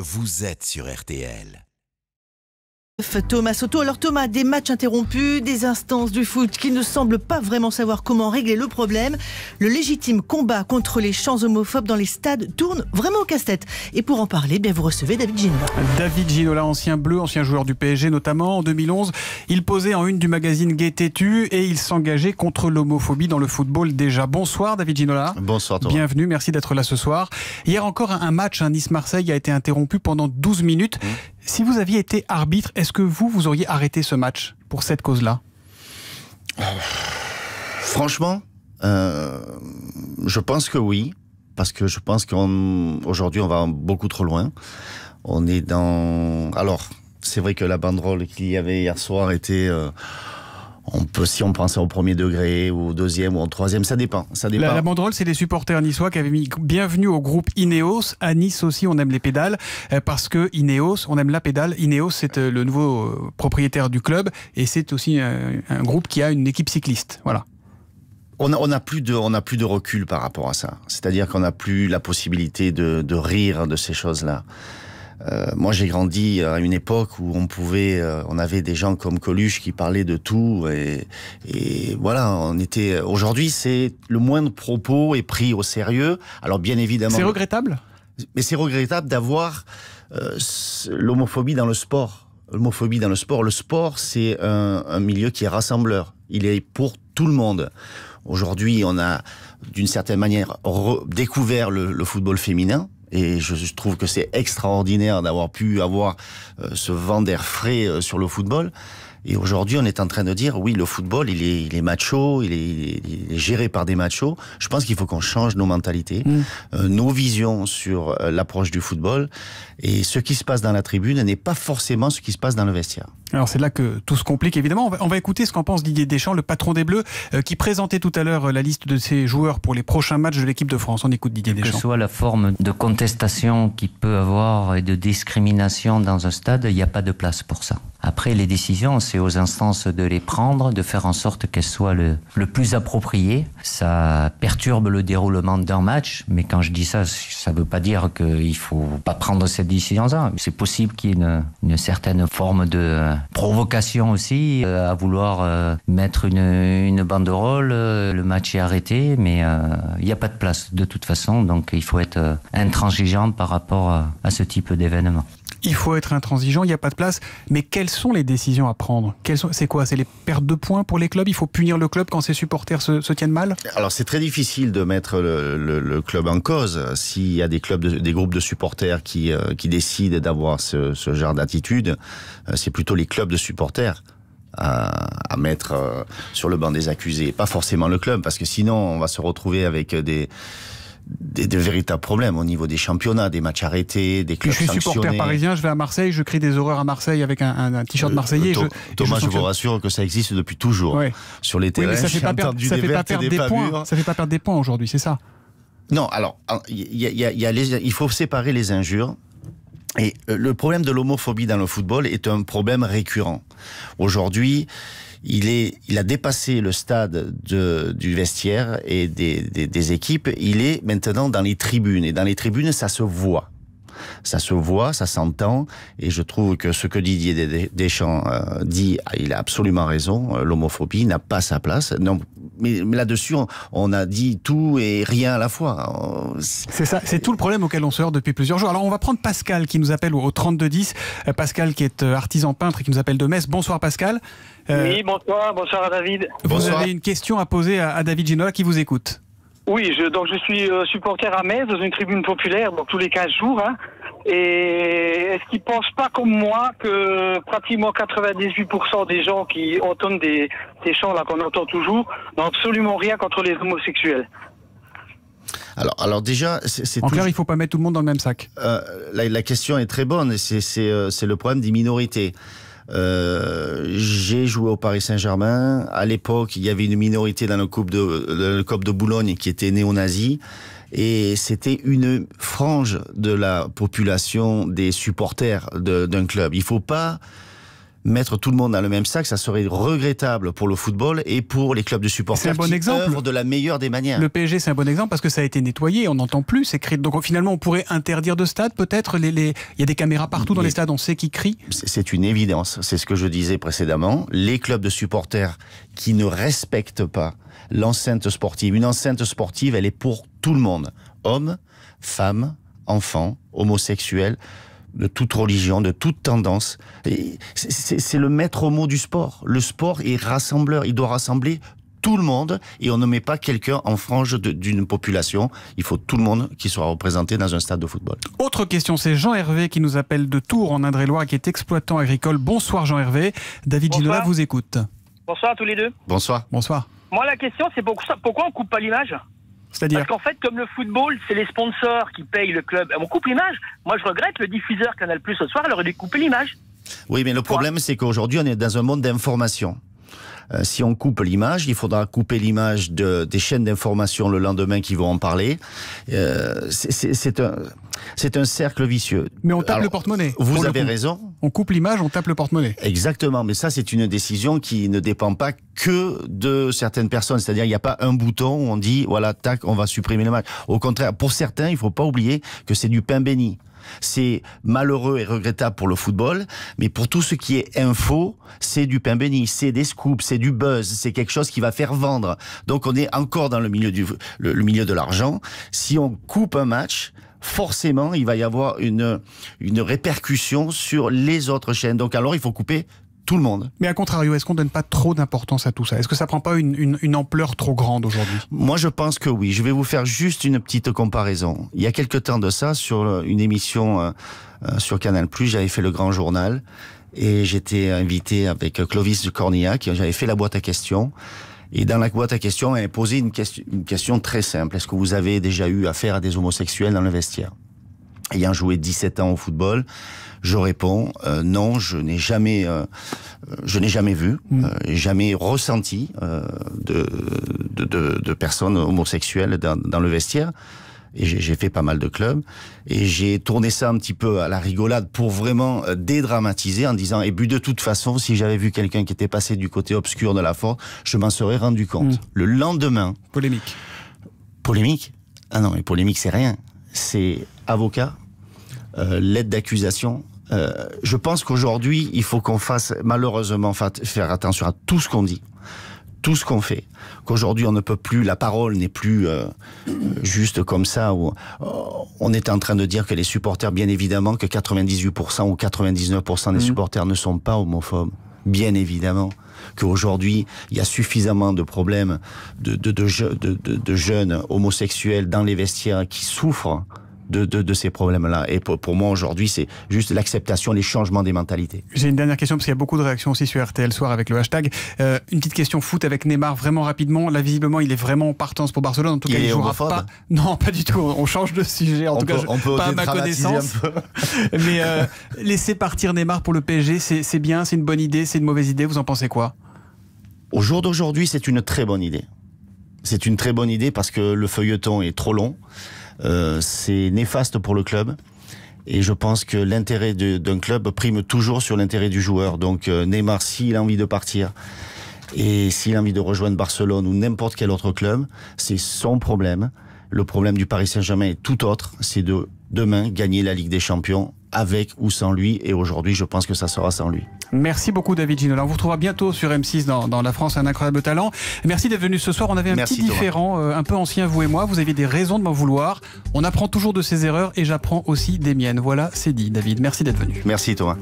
Vous êtes sur RTL. Thomas Soto. Alors Thomas, des matchs interrompus, des instances du foot qui ne semblent pas vraiment savoir comment régler le problème. Le légitime combat contre les chants homophobes dans les stades tourne vraiment au casse-tête. Et pour en parler, bien vous recevez David Ginola. David Ginola, ancien bleu, ancien joueur du PSG notamment en 2011. Il posait en une du magazine Gai Têtu et il s'engageait contre l'homophobie dans le football déjà. Bonsoir David Ginola. Bonsoir Thomas. Bienvenue, merci d'être là ce soir. Hier encore un match, Nice-Marseille a été interrompu pendant 12 minutes. Si vous aviez été arbitre, est-ce que vous auriez arrêté ce match pour cette cause-là? Franchement, je pense que oui, parce que je pense qu'aujourd'hui on va beaucoup trop loin. On est dans... Alors, c'est vrai que la banderole qu'il y avait hier soir était... si on pensait au premier degré, ou au deuxième, ou au troisième, ça dépend. La banderole, c'est les supporters niçois qui avaient mis « Bienvenue au groupe Ineos ». À Nice aussi, on aime les pédales, parce que Ineos, on aime la pédale. Ineos, c'est le nouveau propriétaire du club, et c'est aussi un groupe qui a une équipe cycliste. Voilà. On n'a plus de recul par rapport à ça. C'est-à-dire qu'on n'a plus la possibilité de rire de ces choses-là. Moi, j'ai grandi à une époque où on avait des gens comme Coluche qui parlaient de tout, et voilà, on était. Aujourd'hui, c'est le moindre propos est pris au sérieux. Alors, bien évidemment, c'est regrettable. Mais c'est regrettable d'avoir l'homophobie dans le sport. L'homophobie dans le sport. Le sport, c'est un milieu qui est rassembleur. Il est pour tout le monde. Aujourd'hui, on a d'une certaine manière redécouvert le football féminin. Et je trouve que c'est extraordinaire d'avoir pu avoir ce vent d'air frais sur le football. Et aujourd'hui, on est en train de dire, oui, le football, il est macho, il est géré par des machos. Je pense qu'il faut qu'on change nos mentalités, nos visions sur l'approche du football. Et ce qui se passe dans la tribune n'est pas forcément ce qui se passe dans le vestiaire. Alors c'est là que tout se complique, évidemment. On va écouter ce qu'en pense Didier Deschamps, le patron des Bleus, qui présentait tout à l'heure la liste de ses joueurs pour les prochains matchs de l'équipe de France. On écoute Didier Deschamps. Que soit la forme de contestation qu'il peut avoir et de discrimination dans un stade, il n'y a pas de place pour ça. Après, les décisions, c'est aux instances de les prendre, de faire en sorte qu'elles soient le plus appropriées. Ça perturbe le déroulement d'un match, mais quand je dis ça, ça ne veut pas dire qu'il ne faut pas prendre cette décision-là. C'est possible qu'il y ait une certaine forme de provocation aussi, à vouloir mettre une banderole, le match est arrêté, mais il n'y a pas de place de toute façon, donc il faut être intransigeant par rapport à ce type d'événement. Il faut être intransigeant, il n'y a pas de place. Mais quelles sont les décisions à prendre? C'est quoi? C'est les pertes de points pour les clubs? Il faut punir le club quand ses supporters se tiennent mal? Alors c'est très difficile de mettre le club en cause. S'il y a des groupes de supporters qui décident d'avoir ce genre d'attitude, c'est plutôt les clubs de supporters à mettre sur le banc des accusés. Pas forcément le club, parce que sinon on va se retrouver avec de véritables problèmes au niveau des championnats, des matchs arrêtés, des clubs sanctionnés. Je suis supporter parisien, je vais à Marseille, je crie des horreurs à Marseille avec un t-shirt marseillais. Thomas, je vous rassure que ça existe depuis toujours. Ouais. Sur les terrains, oui, mais ça fait pas perdre des points aujourd'hui, c'est ça? Non, alors, il faut séparer les injures. Et le problème de l'homophobie dans le football est un problème récurrent. Aujourd'hui, il a dépassé le stade du vestiaire et des équipes. Il est maintenant dans les tribunes. Et dans les tribunes, ça se voit. Ça se voit, ça s'entend. Et je trouve que ce que Didier Deschamps dit, il a absolument raison. L'homophobie n'a pas sa place. Non, mais là-dessus, on a dit tout et rien à la fois. C'est ça, c'est tout le problème auquel on se heurte depuis plusieurs jours. Alors on va prendre Pascal qui nous appelle au 3210. Pascal qui est artisan peintre et qui nous appelle de Metz. Bonsoir Pascal. Oui, bonsoir, bonsoir à David. Vous avez une question à poser à David Ginola qui vous écoute. Oui, donc je suis supporter à Metz, dans une tribune populaire, donc tous les 15 jours. Hein, et est-ce qu'ils ne pensent pas comme moi que pratiquement 98% des gens qui entonnent ces chants là qu'on entend toujours n'ont absolument rien contre les homosexuels? Alors déjà, c'est en clair, il ne faut pas mettre tout le monde dans le même sac. La question est très bonne, et c'est le problème des minorités. J'ai joué au Paris Saint-Germain. À l'époque, il y avait une minorité dans le club de Boulogne qui était néo-nazi. Et c'était une frange de la population des supporters d'un club. Il ne faut pas mettre tout le monde dans le même sac, ça serait regrettable pour le football et pour les clubs de supporters qui œuvrent de la meilleure des manières. Le PSG, c'est un bon exemple parce que ça a été nettoyé, on n'entend plus, c'est crié. Donc finalement, on pourrait interdire de stade, peut-être. Il y a des caméras partout dans les stades, on sait qui crie. C'est une évidence, c'est ce que je disais précédemment. Les clubs de supporters qui ne respectent pas l'enceinte sportive. Une enceinte sportive, elle est pour tout le monde. Hommes, femmes, enfants, homosexuels, de toute religion, de toute tendance. C'est le maître mot du sport. Le sport est rassembleur. Il doit rassembler tout le monde et on ne met pas quelqu'un en frange d'une population. Il faut tout le monde qui soit représenté dans un stade de football. Autre question, c'est Jean-Hervé qui nous appelle de Tours en Indre-et-Loire, qui est exploitant agricole. Bonsoir Jean-Hervé. David Ginola vous écoute. Bonsoir à tous les deux. Bonsoir. Bonsoir. Moi la question c'est pourquoi on coupe pas l'image ? Parce qu'en fait, comme le football, c'est les sponsors qui payent le club. On coupe l'image. Moi, je regrette, le diffuseur Canal+ ce soir, elle aurait dû couper l'image. Oui, mais le problème, c'est qu'aujourd'hui, on est dans un monde d'information. Si on coupe l'image, il faudra couper l'image des chaînes d'information le lendemain qui vont en parler. C'est un cercle vicieux. Mais on tape le porte-monnaie. Vous avez raison. On coupe l'image, on tape le porte-monnaie. Exactement, mais ça c'est une décision qui ne dépend pas que de certaines personnes. C'est-à-dire il n'y a pas un bouton où on dit voilà, tac, on va supprimer l'image. Au contraire, pour certains, il ne faut pas oublier que c'est du pain béni. C'est malheureux et regrettable pour le football, mais pour tout ce qui est info, c'est du pain béni, c'est des scoops, c'est du buzz, c'est quelque chose qui va faire vendre. Donc on est encore dans le milieu de l'argent. Si on coupe un match, forcément il va y avoir une répercussion sur les autres chaînes. Donc alors il faut couper tout le monde. Mais à contrario, est-ce qu'on ne donne pas trop d'importance à tout ça? Est-ce que ça ne prend pas une ampleur trop grande aujourd'hui? Moi, je pense que oui. Je vais vous faire juste une petite comparaison. Il y a quelque temps de ça, sur une émission sur Canal+, j'avais fait le Grand Journal et j'étais invité avec Clovis Cornillac. J'avais fait la boîte à questions. Et dans la boîte à questions, elle a posé une question très simple. Est-ce que vous avez déjà eu affaire à des homosexuels dans le vestiaire? Ayant joué 17 ans au football, je réponds non, je n'ai jamais vu, jamais ressenti de personnes homosexuelles dans le vestiaire. Et j'ai fait pas mal de clubs et j'ai tourné ça un petit peu à la rigolade pour vraiment dédramatiser en disant et puis de toute façon si j'avais vu quelqu'un qui était passé du côté obscur de la force, je m'en serais rendu compte. Le lendemain, polémique. Polémique? Ah non, mais polémique c'est rien. C'est avocat, l'aide d'accusation. Je pense qu'aujourd'hui, il faut qu'on fasse malheureusement faire attention à tout ce qu'on dit, tout ce qu'on fait. Qu'aujourd'hui, on ne peut plus, la parole n'est plus juste comme ça. Où, on est en train de dire que les supporters, bien évidemment, que 98% ou 99% des supporters ne sont pas homophobes. Bien évidemment qu'aujourd'hui, il y a suffisamment de problèmes de jeunes homosexuels dans les vestiaires qui souffrent de ces problèmes-là. Et pour moi, aujourd'hui, c'est juste l'acceptation, les changements des mentalités. J'ai une dernière question, parce qu'il y a beaucoup de réactions aussi sur RTL Soir avec le hashtag. Une petite question foot avec Neymar, vraiment rapidement. Là, visiblement, il est vraiment en partance pour Barcelone. En tout cas, il ne jouera pas. Non, pas du tout. On change de sujet. En tout cas, pas à ma connaissance. Mais laisser partir Neymar pour le PSG, c'est bien, c'est une bonne idée, c'est une mauvaise idée. Vous en pensez quoi? Au jour d'aujourd'hui, c'est une très bonne idée. C'est une très bonne idée parce que le feuilleton est trop long. C'est néfaste pour le club et je pense que l'intérêt d'un club prime toujours sur l'intérêt du joueur. Donc Neymar, s'il a envie de partir et s'il a envie de rejoindre Barcelone ou n'importe quel autre club, c'est son problème. Le problème du Paris Saint-Germain est tout autre, c'est de demain gagner la Ligue des Champions avec ou sans lui, et aujourd'hui je pense que ça sera sans lui. Merci beaucoup David Ginola. On vous retrouvera bientôt sur M6 dans La France a un incroyable talent. Merci d'être venu ce soir. On avait un petit différent, un peu ancien, vous et moi. Vous aviez des raisons de m'en vouloir. On apprend toujours de ses erreurs et j'apprends aussi des miennes. Voilà, c'est dit David. Merci d'être venu. Merci Thomas.